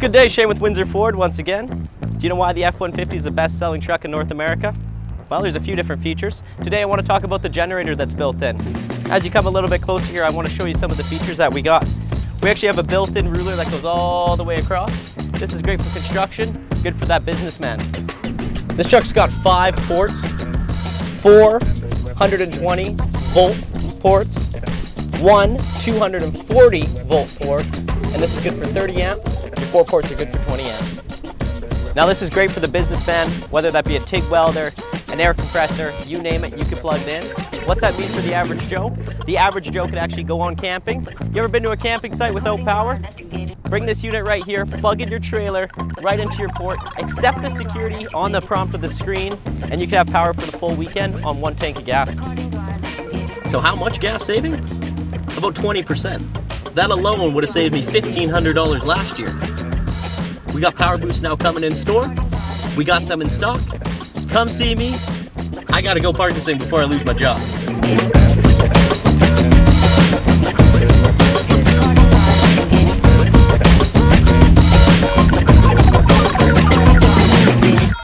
Good day, Shane with Windsor Ford once again. Do you know why the F-150 is the best-selling truck in North America? Well, there's a few different features. Today I want to talk about the generator that's built in. As you come a little bit closer here, I want to show you some of the features that we got. We actually have a built-in ruler that goes all the way across. This is great for construction, good for that businessman. This truck's got 5 ports, 4 120 volt ports, 1 240 volt port, and this is good for 30 amp. Your 4 ports are good for 20 amps. Now this is great for the businessman, whether that be a TIG welder, an air compressor, you name it, you can plug it in. What's that mean for the average Joe? The average Joe could actually go on camping. You ever been to a camping site without power? Bring this unit right here, plug in your trailer right into your port, accept the security on the prompt of the screen, and you can have power for the full weekend on 1 tank of gas. So how much gas savings? About 20%. That alone would have saved me $1,500 last year. We got Power Boost now coming in store. We got some in stock. Come see me. I gotta go park this thing before I lose my job.